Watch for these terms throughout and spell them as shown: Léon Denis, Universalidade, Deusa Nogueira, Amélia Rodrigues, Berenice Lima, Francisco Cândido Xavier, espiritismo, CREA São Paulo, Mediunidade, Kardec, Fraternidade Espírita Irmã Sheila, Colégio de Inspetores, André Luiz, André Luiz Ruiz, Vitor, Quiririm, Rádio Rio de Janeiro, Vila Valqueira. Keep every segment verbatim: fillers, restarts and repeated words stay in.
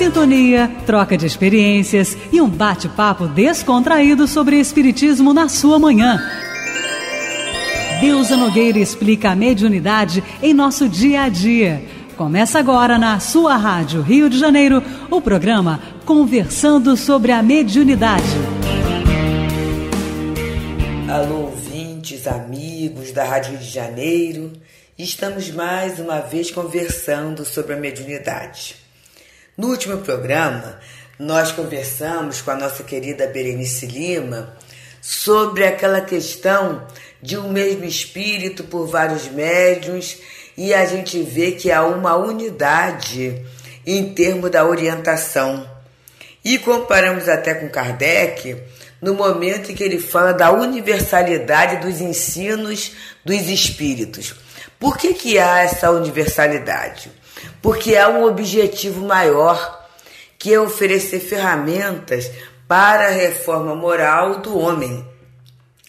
sintonia, troca de experiências e um bate-papo descontraído sobre espiritismo na sua manhã. Deusa Nogueira explica a mediunidade em nosso dia a dia. Começa agora na sua Rádio Rio de Janeiro o programa Conversando sobre a Mediunidade. Alô, ouvintes, amigos da Rádio Rio de Janeiro. Estamos mais uma vez conversando sobre a mediunidade. No último programa, nós conversamos com a nossa querida Berenice Lima sobre aquela questão de um mesmo espírito por vários médiuns, e a gente vê que há uma unidade em termos da orientação. E comparamos até com Kardec, no momento em que ele fala da universalidade dos ensinos dos espíritos. Por que que há essa universalidade? Porque há um objetivo maior, que é oferecer ferramentas para a reforma moral do homem.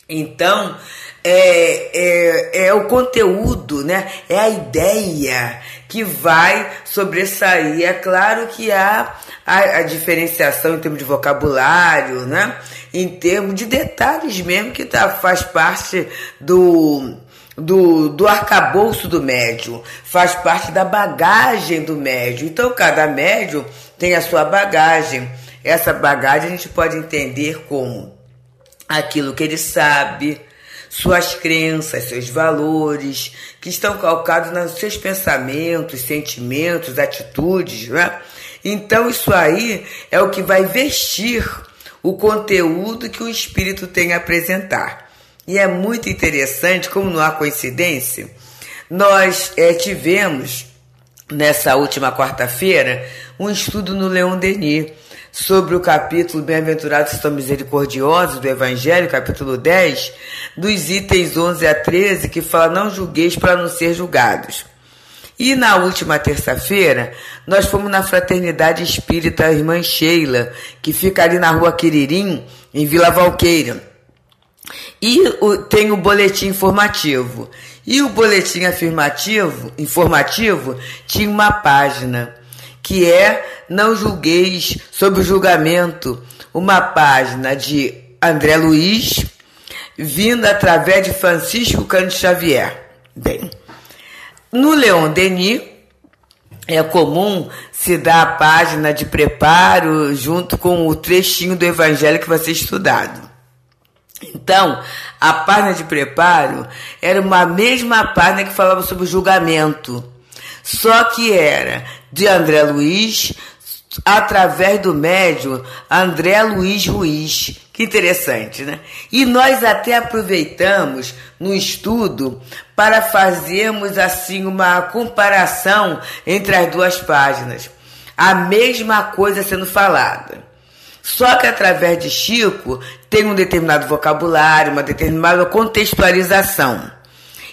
Então, é, é, é o conteúdo, né? É a ideia que vai sobressair. É claro que há a, a diferenciação em termos de vocabulário, né? Em termos de detalhes mesmo, que tá, faz parte do... do, do arcabouço do médium, faz parte da bagagem do médium. Então, cada médium tem a sua bagagem. Essa bagagem a gente pode entender como aquilo que ele sabe, suas crenças, seus valores, que estão calcados nos seus pensamentos, sentimentos, atitudes, né? Então, isso aí é o que vai vestir o conteúdo que o espírito tem a apresentar. E é muito interessante, como não há coincidência, nós é, tivemos, nessa última quarta-feira, um estudo no Léon Denis sobre o capítulo Bem-aventurados são misericordiosos do Evangelho, capítulo dez, dos itens onze a treze, que fala: não julgueis para não ser julgados. E na última terça-feira, nós fomos na Fraternidade Espírita Irmã Sheila, que fica ali na Rua Quiririm, em Vila Valqueira. E o, tem o boletim informativo. E o boletim afirmativo, informativo tinha uma página, que é Não Julgueis Sob o Julgamento, uma página de André Luiz, vinda através de Francisco Cândido Xavier. Bem, no Léon Denis, é comum se dar a página de preparo junto com o trechinho do Evangelho que vai ser estudado. Então, a página de preparo era uma mesma página que falava sobre o julgamento, só que era de André Luiz, através do médium André Luiz Ruiz. Que interessante, né? E nós até aproveitamos no estudo para fazermos assim uma comparação entre as duas páginas. A mesma coisa sendo falada. Só que através de Chico tem um determinado vocabulário, uma determinada contextualização.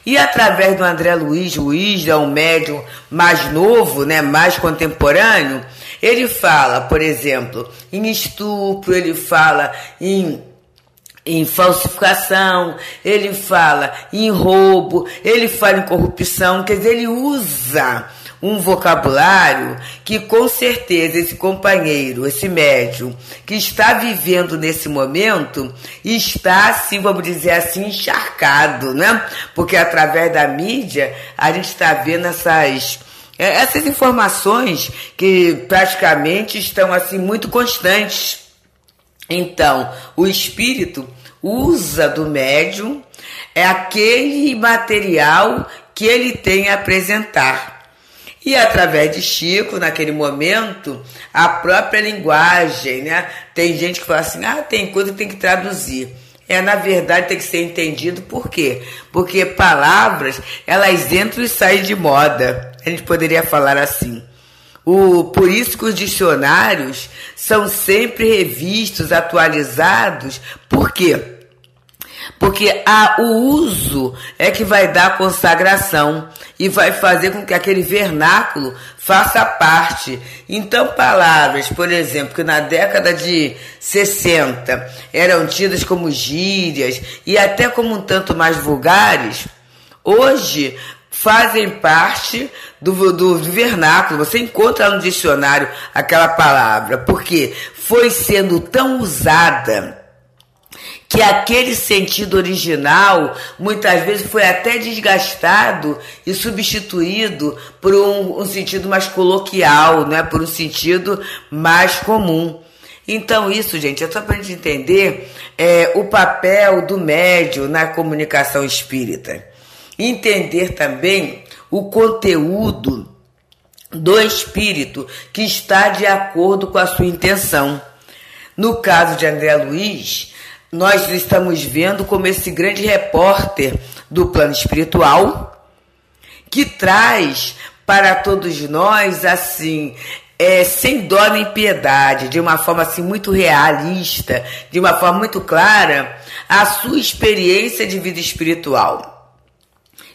E através do André Luiz Ruiz, é um médium mais novo, né, mais contemporâneo, ele fala, por exemplo, em estupro, ele fala em, em falsificação, ele fala em roubo, ele fala em corrupção, quer dizer, ele usa um vocabulário que, com certeza, esse companheiro, esse médium que está vivendo nesse momento, está, assim, vamos dizer assim, encharcado, né? Porque através da mídia a gente está vendo essas, essas informações que praticamente estão, assim, muito constantes. Então, o espírito usa do médium é aquele material que ele tem a apresentar. E através de Chico, naquele momento, a própria linguagem, né? Tem gente que fala assim: ah, tem coisa que tem que traduzir. É, na verdade, tem que ser entendido. Por quê? Porque palavras, elas entram e saem de moda. A gente poderia falar assim. O, por isso que os dicionários são sempre revistos, atualizados. Por quê? Porque a, o uso é que vai dar consagração e vai fazer com que aquele vernáculo faça parte. Então, palavras, por exemplo, que na década de sessenta eram tidas como gírias e até como um tanto mais vulgares, hoje fazem parte do, do, do vernáculo. Você encontra no dicionário aquela palavra, porque foi sendo tão usada que aquele sentido original muitas vezes foi até desgastado e substituído por um, um sentido mais coloquial, né? Por um sentido mais comum. Então isso, gente, é só para a gente entender é, o papel do médium na comunicação espírita. Entender também o conteúdo do espírito que está de acordo com a sua intenção. No caso de André Luiz, nós estamos vendo como esse grande repórter do plano espiritual que traz para todos nós, assim, é, sem dó nem piedade, de uma forma assim muito realista, de uma forma muito clara, a sua experiência de vida espiritual.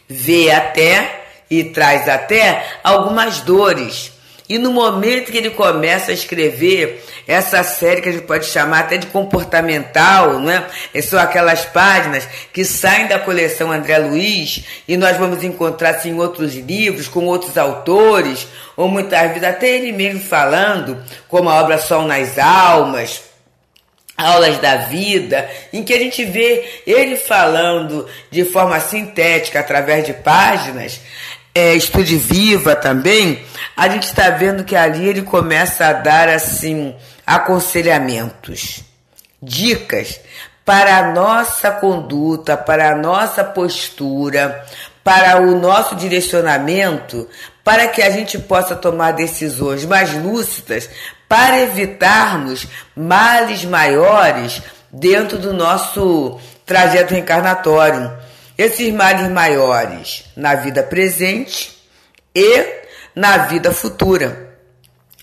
Vê até e traz até algumas dores. E no momento que ele começa a escrever essa série que a gente pode chamar até de comportamental, né? São aquelas páginas que saem da coleção André Luiz e nós vamos encontrar assim, em outros livros, com outros autores, ou muitas vezes até ele mesmo falando, como a obra Sol nas Almas, Aulas da Vida, em que a gente vê ele falando de forma sintética através de páginas. É, Estude Viva também, a gente está vendo que ali ele começa a dar assim aconselhamentos, dicas para a nossa conduta, para a nossa postura, para o nosso direcionamento, para que a gente possa tomar decisões mais lúcidas, para evitarmos males maiores dentro do nosso trajeto reencarnatório. Esses males maiores na vida presente e na vida futura.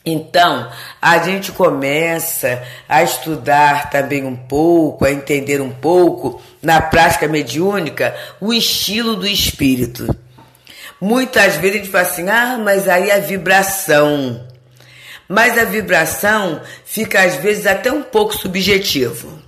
Então, a gente começa a estudar também um pouco, a entender um pouco, na prática mediúnica, o estilo do espírito. Muitas vezes a gente fala assim, ah, mas aí a vibração. Mas a vibração fica às vezes até um pouco subjetivo.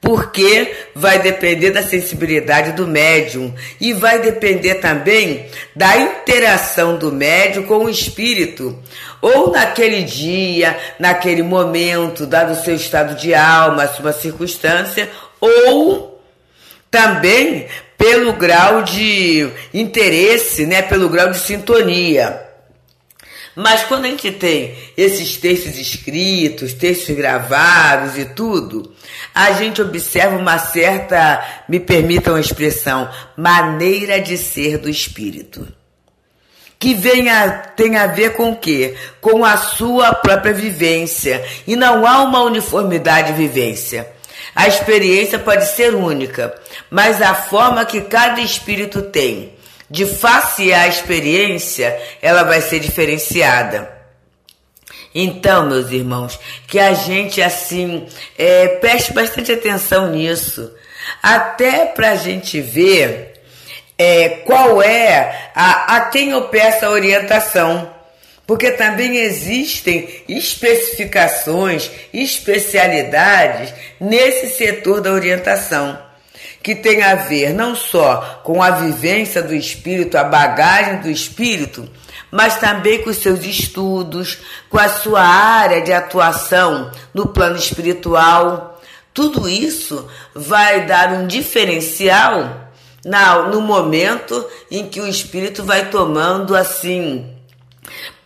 Porque vai depender da sensibilidade do médium e vai depender também da interação do médium com o espírito, ou naquele dia, naquele momento, dado o seu estado de alma, a sua circunstância, ou também pelo grau de interesse, né, pelo grau de sintonia. Mas quando a gente tem esses textos escritos, textos gravados e tudo, a gente observa uma certa, me permitam a expressão, maneira de ser do espírito. Que venha, tem a ver com o quê? Com a sua própria vivência. E não há uma uniformidade de vivência. A experiência pode ser única, mas a forma que cada espírito tem de face à experiência, ela vai ser diferenciada. Então, meus irmãos, que a gente, assim, é, preste bastante atenção nisso, até para a gente ver é, qual é a, a quem eu peço a orientação. Porque também existem especificações, especialidades nesse setor da orientação, que tem a ver não só com a vivência do espírito, a bagagem do espírito, mas também com os seus estudos, com a sua área de atuação no plano espiritual. Tudo isso vai dar um diferencial na, no momento em que o espírito vai tomando assim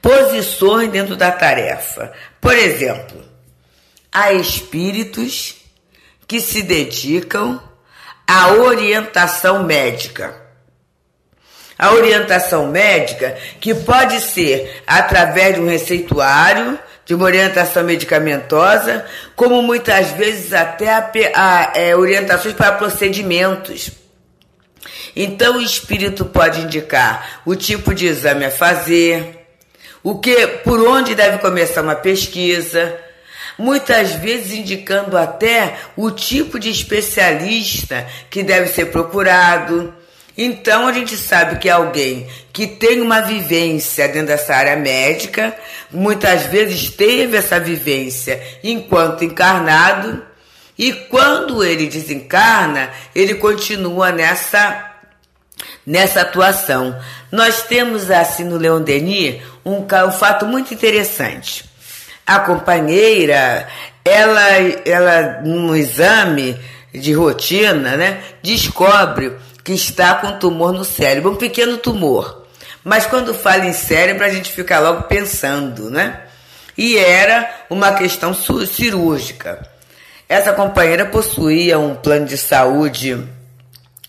posições dentro da tarefa. Por exemplo, há espíritos que se dedicam a orientação médica. A orientação médica que pode ser através de um receituário, de uma orientação medicamentosa, como muitas vezes até a, a, é, orientações para procedimentos. Então o espírito pode indicar o tipo de exame a fazer, o que, por onde deve começar uma pesquisa, muitas vezes indicando até o tipo de especialista que deve ser procurado. Então a gente sabe que alguém que tem uma vivência dentro dessa área médica, muitas vezes teve essa vivência enquanto encarnado, e quando ele desencarna, ele continua nessa, nessa atuação. Nós temos, assim, no Léon Denis, um, um fato muito interessante. A companheira, ela, ela num exame de rotina, né, descobre que está com um tumor no cérebro, um pequeno tumor. Mas quando fala em cérebro, a gente fica logo pensando, né? E era uma questão cirúrgica. Essa companheira possuía um plano de saúde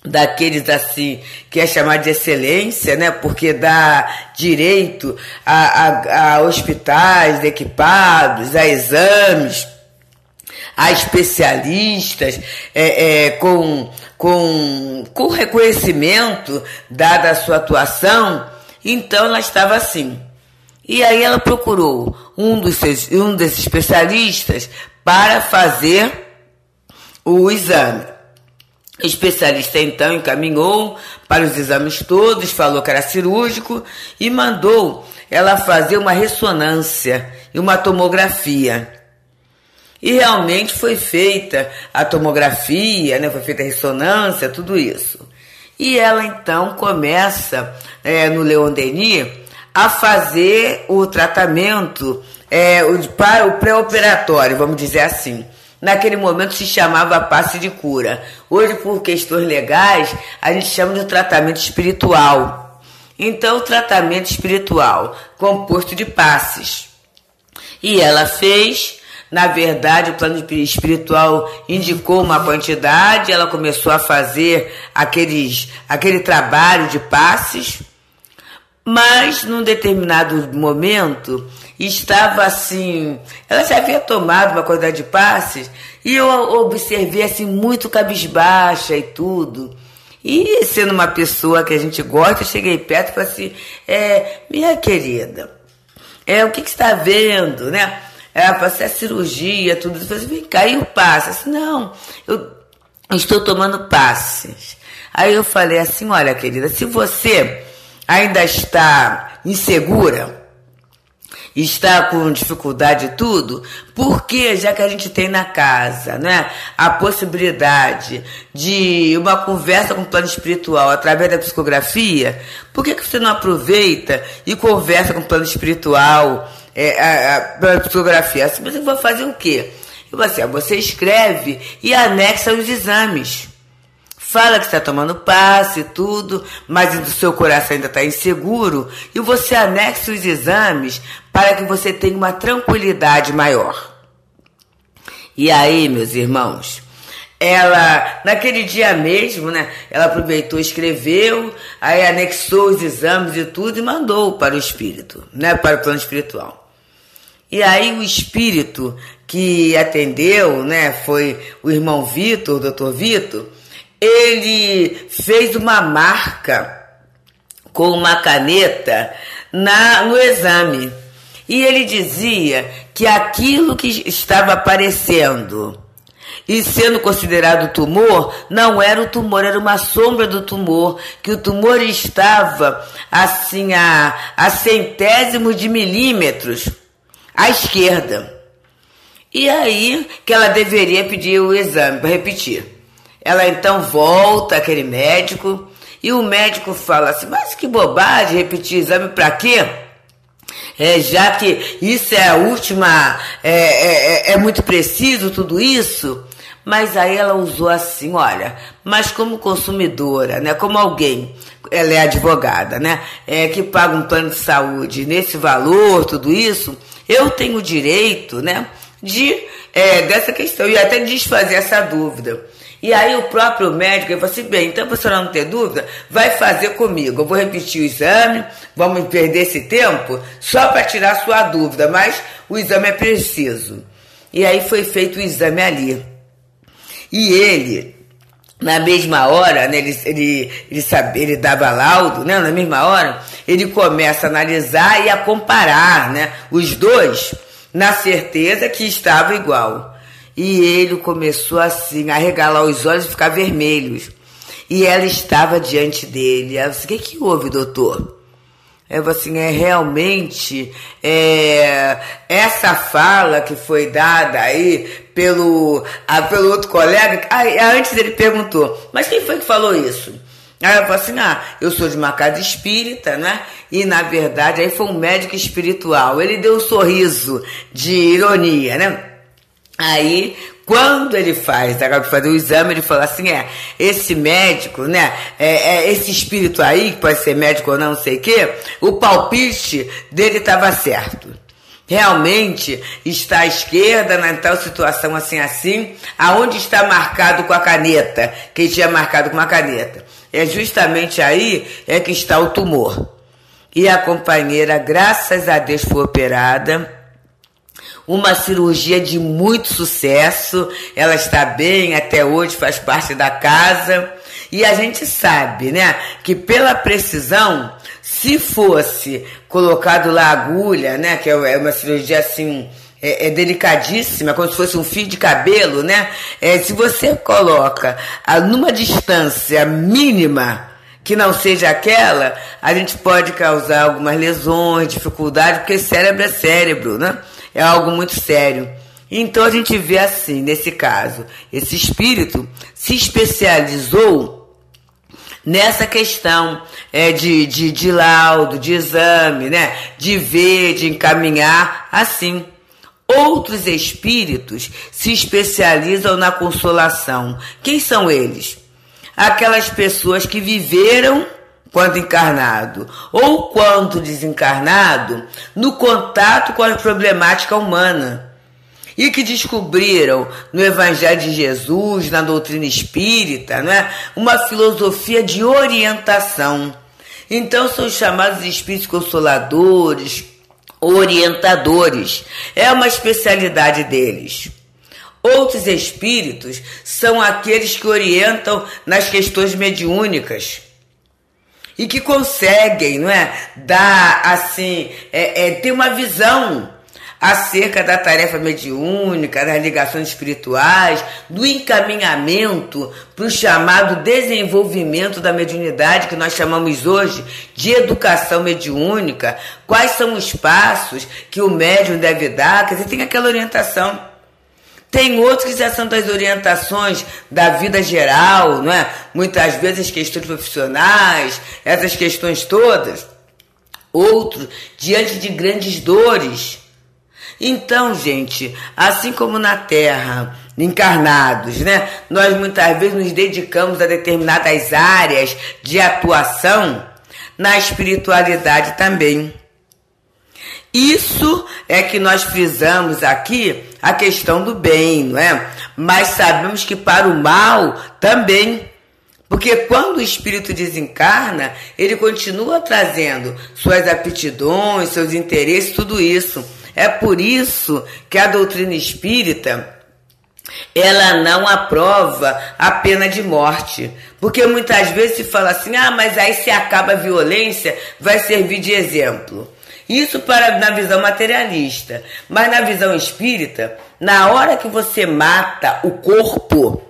daqueles assim que é chamado de excelência, né? Porque dá direito a, a, a hospitais equipados, a exames, a especialistas é, é, com, com, com reconhecimento dada a sua atuação. Então ela estava assim. E aí ela procurou um, dos seus, um desses especialistas para fazer o exame. O especialista então encaminhou para os exames todos, falou que era cirúrgico e mandou ela fazer uma ressonância e uma tomografia. E realmente foi feita a tomografia, né? Foi feita a ressonância, tudo isso. E ela então começa é, no Léon Denis a fazer o tratamento é, o, para o pré-operatório, vamos dizer assim. Naquele momento se chamava passe de cura. Hoje, por questões legais, a gente chama de tratamento espiritual. Então, o tratamento espiritual, composto de passes. E ela fez, na verdade, o plano espiritual indicou uma quantidade, ela começou a fazer aqueles, aquele trabalho de passes. Mas, num determinado momento, estava assim... Ela já havia tomado uma quantidade de passes e eu observei, assim, muito cabisbaixa e tudo. E, sendo uma pessoa que a gente gosta, eu cheguei perto e falei assim... É, minha querida, é, o que, que você está vendo, né? Ela falou assim, a cirurgia, tudo isso. Eu falei assim, vem cá, e o passe? Eu disse, não, eu estou tomando passes. Aí eu falei assim, olha, querida, se você... ainda está insegura, está com dificuldade e tudo, porque já que a gente tem na casa, né, a possibilidade de uma conversa com o plano espiritual através da psicografia, por que, que você não aproveita e conversa com o plano espiritual é, a, a, a psicografia? Assim, mas eu vou fazer o quê? Eu vou assim, você escreve e anexa os exames. Fala que está tomando passe e tudo, mas o seu coração ainda está inseguro e você anexa os exames para que você tenha uma tranquilidade maior. E aí, meus irmãos, ela, naquele dia mesmo, né, ela aproveitou, escreveu, aí anexou os exames e tudo e mandou para o espírito, né, para o plano espiritual. E aí o espírito que atendeu, né, foi o irmão Vitor, o doutor Vitor. Ele fez uma marca com uma caneta na, no exame. E ele dizia que aquilo que estava aparecendo e sendo considerado tumor, não era o tumor, era uma sombra do tumor, que o tumor estava assim a, a centésimos de milímetros à esquerda. E aí que ela deveria pedir o exame para repetir. Ela então volta àquele médico e o médico fala assim, mas que bobagem, repetir exame para quê? É, já que isso é a última, é, é, é muito preciso tudo isso. Mas aí ela usou assim, olha, mas como consumidora, né, como alguém, ela é advogada, né, é, que paga um plano de saúde nesse valor, tudo isso, eu tenho o direito, né, de, é, dessa questão e até desfazer essa dúvida. E aí o próprio médico, ele falou assim, bem, então para a senhora não ter dúvida, vai fazer comigo, eu vou repetir o exame, vamos perder esse tempo, só para tirar a sua dúvida, mas o exame é preciso. E aí foi feito o exame ali. E ele, na mesma hora, né, ele, ele, ele, sabe, ele dava laudo, né, na mesma hora, ele começa a analisar e a comparar, né, os dois, na certeza que estava igual. E ele começou assim a regalar os olhos e ficar vermelhos. E ela estava diante dele. Ela disse, o que, que houve, doutor? Eu falei assim, é realmente é, essa fala que foi dada aí pelo, a, pelo outro colega. A, a, antes ele perguntou, mas quem foi que falou isso? Aí eu falo assim, ah, eu sou de uma casa espírita, né? E, na verdade, aí foi um médico espiritual. Ele deu um sorriso de ironia, né? Aí, quando ele faz, acaba de fazer o exame, ele fala assim, é, esse médico, né, é, é esse espírito aí, que pode ser médico ou não, não sei o quê, o palpite dele estava certo. Realmente está à esquerda na tal situação assim, assim, aonde está marcado com a caneta, que tinha marcado com a caneta. É justamente aí é que está o tumor. E a companheira, graças a Deus, foi operada. Uma cirurgia de muito sucesso, ela está bem até hoje, faz parte da casa. E a gente sabe, né, que pela precisão, se fosse colocado lá a agulha, né, que é uma cirurgia assim, é, é delicadíssima, como se fosse um fio de cabelo, né, é, se você coloca a, numa distância mínima, que não seja aquela, a gente pode causar algumas lesões, dificuldade, porque cérebro é cérebro, né? É algo muito sério. Então a gente vê assim, nesse caso, esse espírito se especializou nessa questão é, de, de, de laudo, de exame, né? De ver, de encaminhar, assim. Outros espíritos se especializam na consolação. Quem são eles? Aquelas pessoas que viveram quando encarnado ou quando desencarnado no contato com a problemática humana e que descobriram no Evangelho de Jesus, na doutrina espírita, né, uma filosofia de orientação. Então são chamados espíritos consoladores, orientadores. É uma especialidade deles. Outros espíritos são aqueles que orientam nas questões mediúnicas e que conseguem, não é, dar assim, é, é, ter uma visão acerca da tarefa mediúnica, das ligações espirituais, do encaminhamento para o chamado desenvolvimento da mediunidade, que nós chamamos hoje de educação mediúnica. Quais são os passos que o médium deve dar? Quer dizer, tem aquela orientação. Tem outros que já são das orientações da vida geral, não é? Muitas vezes as questões profissionais, essas questões todas. Outros, diante de grandes dores. Então, gente, assim como na Terra, encarnados, né? Nós muitas vezes nos dedicamos a determinadas áreas de atuação, na espiritualidade também. Isso é que nós frisamos aqui a questão do bem, não é? Mas sabemos que para o mal também, porque quando o espírito desencarna, ele continua trazendo suas aptidões, seus interesses, tudo isso. É por isso que a doutrina espírita, ela não aprova a pena de morte, porque muitas vezes se fala assim, ah, mas aí se acaba a violência, vai servir de exemplo. Isso para, na visão materialista, mas na visão espírita, na hora que você mata o corpo,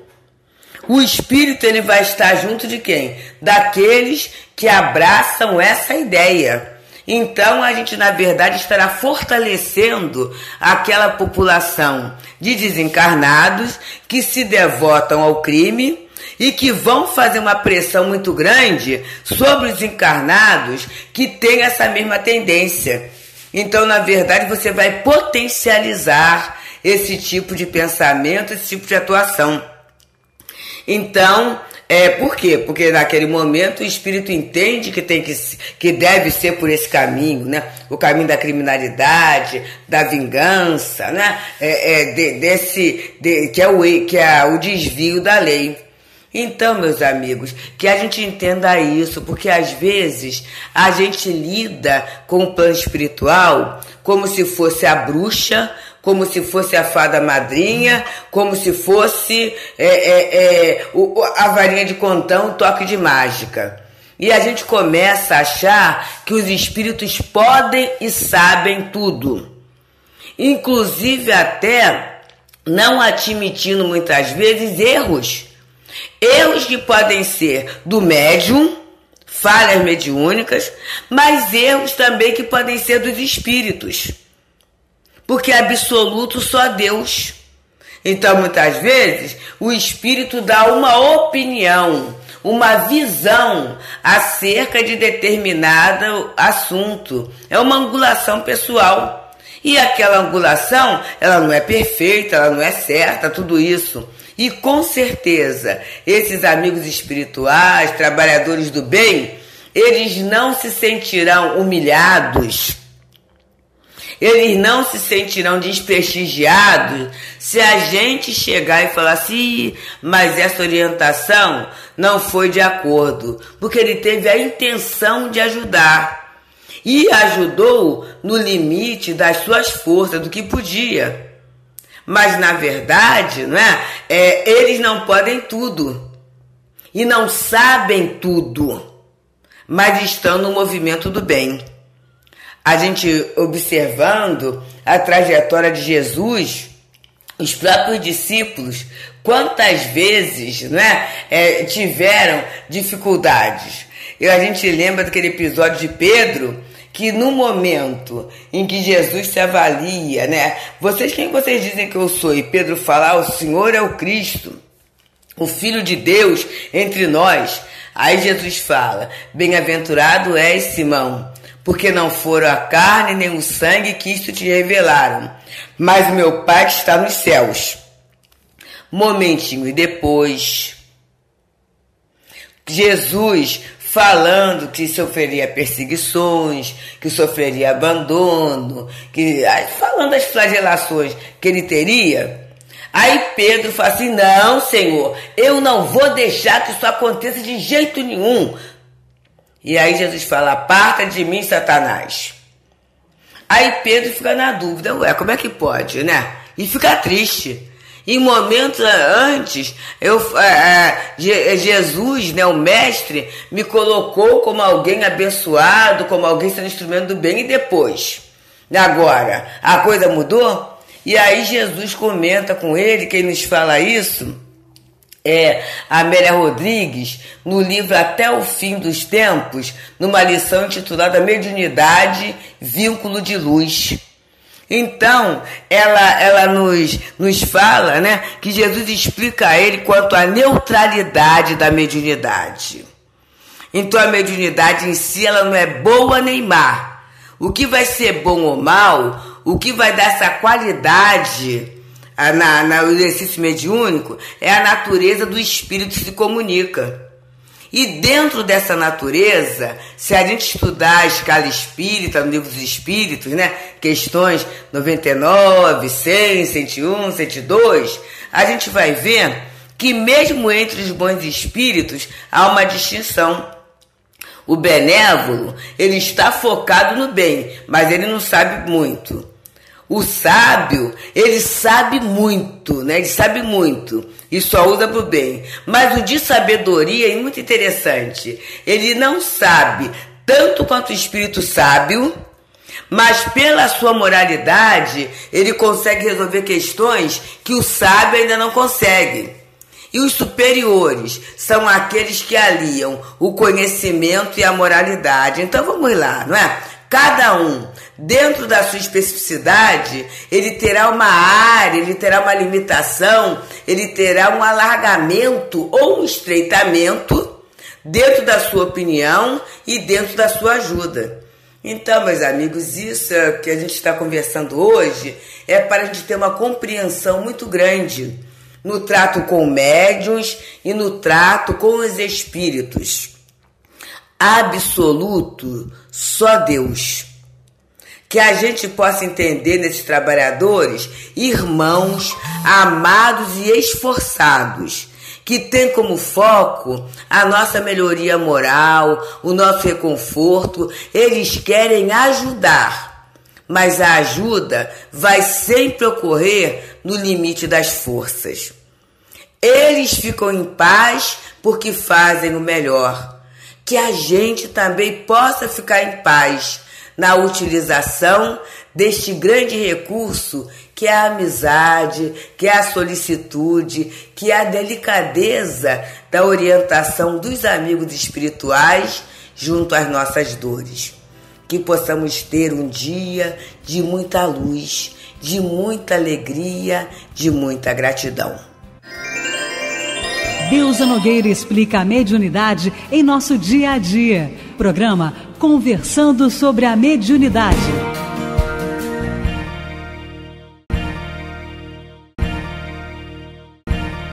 o espírito ele vai estar junto de quem? Daqueles que abraçam essa ideia. Então a gente, na verdade, estará fortalecendo aquela população de desencarnados que se devotam ao crime e que vão fazer uma pressão muito grande sobre os encarnados que têm essa mesma tendência. Então, na verdade, você vai potencializar esse tipo de pensamento, esse tipo de atuação. Então, é, por quê? Porque naquele momento o espírito entende que, tem que, que deve ser por esse caminho, né? O caminho da criminalidade, da vingança, né? é, é, de, desse, de, que é, o, que é o desvio da lei. Então, meus amigos, que a gente entenda isso, porque às vezes a gente lida com o plano espiritual como se fosse a bruxa, como se fosse a fada madrinha, como se fosse é, é, é, o, a varinha de condão, o toque de mágica. E a gente começa a achar que os espíritos podem e sabem tudo, inclusive até não admitindo muitas vezes erros. Erros que podem ser do médium, falhas mediúnicas, mas erros também que podem ser dos espíritos, porque é absoluto só Deus. Então, muitas vezes, o espírito dá uma opinião, uma visão acerca de determinado assunto. É uma angulação pessoal. E aquela angulação, ela não é perfeita, ela não é certa, tudo isso. E com certeza, esses amigos espirituais, trabalhadores do bem, eles não se sentirão humilhados, eles não se sentirão desprestigiados se a gente chegar e falar assim, mas essa orientação não foi de acordo, porque ele teve a intenção de ajudar e ajudou no limite das suas forças, do que podia. Mas, na verdade, não é? É, eles não podem tudo e não sabem tudo, mas estão no movimento do bem. A gente observando a trajetória de Jesus, os próprios discípulos, quantas vezes, né, é, tiveram dificuldades. E a gente lembra daquele episódio de Pedro, que no momento em que Jesus se avalia, né, vocês, quem vocês dizem que eu sou? E Pedro fala, o Senhor é o Cristo, o Filho de Deus entre nós. Aí Jesus fala, bem-aventurado és, Simão, porque não foram a carne nem o sangue que isto te revelaram, mas o meu Pai que está nos céus. Momentinho depois, Jesus falando que sofreria perseguições, que sofreria abandono, que, falando as flagelações que ele teria. Aí Pedro fala assim, não, Senhor, eu não vou deixar que isso aconteça de jeito nenhum. E aí Jesus fala, aparta de mim, Satanás. Aí Pedro fica na dúvida, ué, como é que pode, né? E fica triste. Em momentos antes, eu, é, é, Jesus, né, o Mestre, me colocou como alguém abençoado, como alguém sendo instrumento do bem, e depois, agora, a coisa mudou? E aí Jesus comenta com ele, quem nos fala isso é a Amélia Rodrigues, no livro Até o Fim dos Tempos, numa lição intitulada Mediunidade, Vínculo de Luz. Então, ela, ela nos, nos fala, né, que Jesus explica a ele quanto à neutralidade da mediunidade. Então, a mediunidade em si, ela não é boa nem má. O que vai ser bom ou mal, o que vai dar essa qualidade Na, na, no exercício mediúnico é a natureza do espírito que se comunica. E dentro dessa natureza, se a gente estudar a escala espírita, no livro dos espíritos, né, questões noventa e nove, cem, cento e um, cento e dois, a gente vai ver que mesmo entre os bons espíritos há uma distinção. O benévolo, ele está focado no bem, mas ele não sabe muito. O sábio, ele sabe muito, né? Ele sabe muito e só usa para o bem. Mas o de sabedoria é muito interessante. Ele não sabe tanto quanto o espírito sábio, mas pela sua moralidade, ele consegue resolver questões que o sábio ainda não consegue. E os superiores são aqueles que aliam o conhecimento e a moralidade. Então vamos lá, não é? Cada um, dentro da sua especificidade, ele terá uma área, ele terá uma limitação, ele terá um alargamento ou um estreitamento dentro da sua opinião e dentro da sua ajuda. Então, meus amigos, isso que a gente está conversando hoje é para a gente ter uma compreensão muito grande no trato com médiuns e no trato com os espíritos. Absoluto, só Deus. Que a gente possa entender nesses trabalhadores, irmãos, amados e esforçados, que tem como foco a nossa melhoria moral, o nosso reconforto. Eles querem ajudar, mas a ajuda vai sempre ocorrer no limite das forças. Eles ficam em paz porque fazem o melhor. Que a gente também possa ficar em paz na utilização deste grande recurso que é a amizade, que é a solicitude, que é a delicadeza da orientação dos amigos espirituais junto às nossas dores. Que possamos ter um dia de muita luz, de muita alegria, de muita gratidão. Deusa Nogueira explica a mediunidade em nosso dia a dia. Programa Conversando sobre a Mediunidade.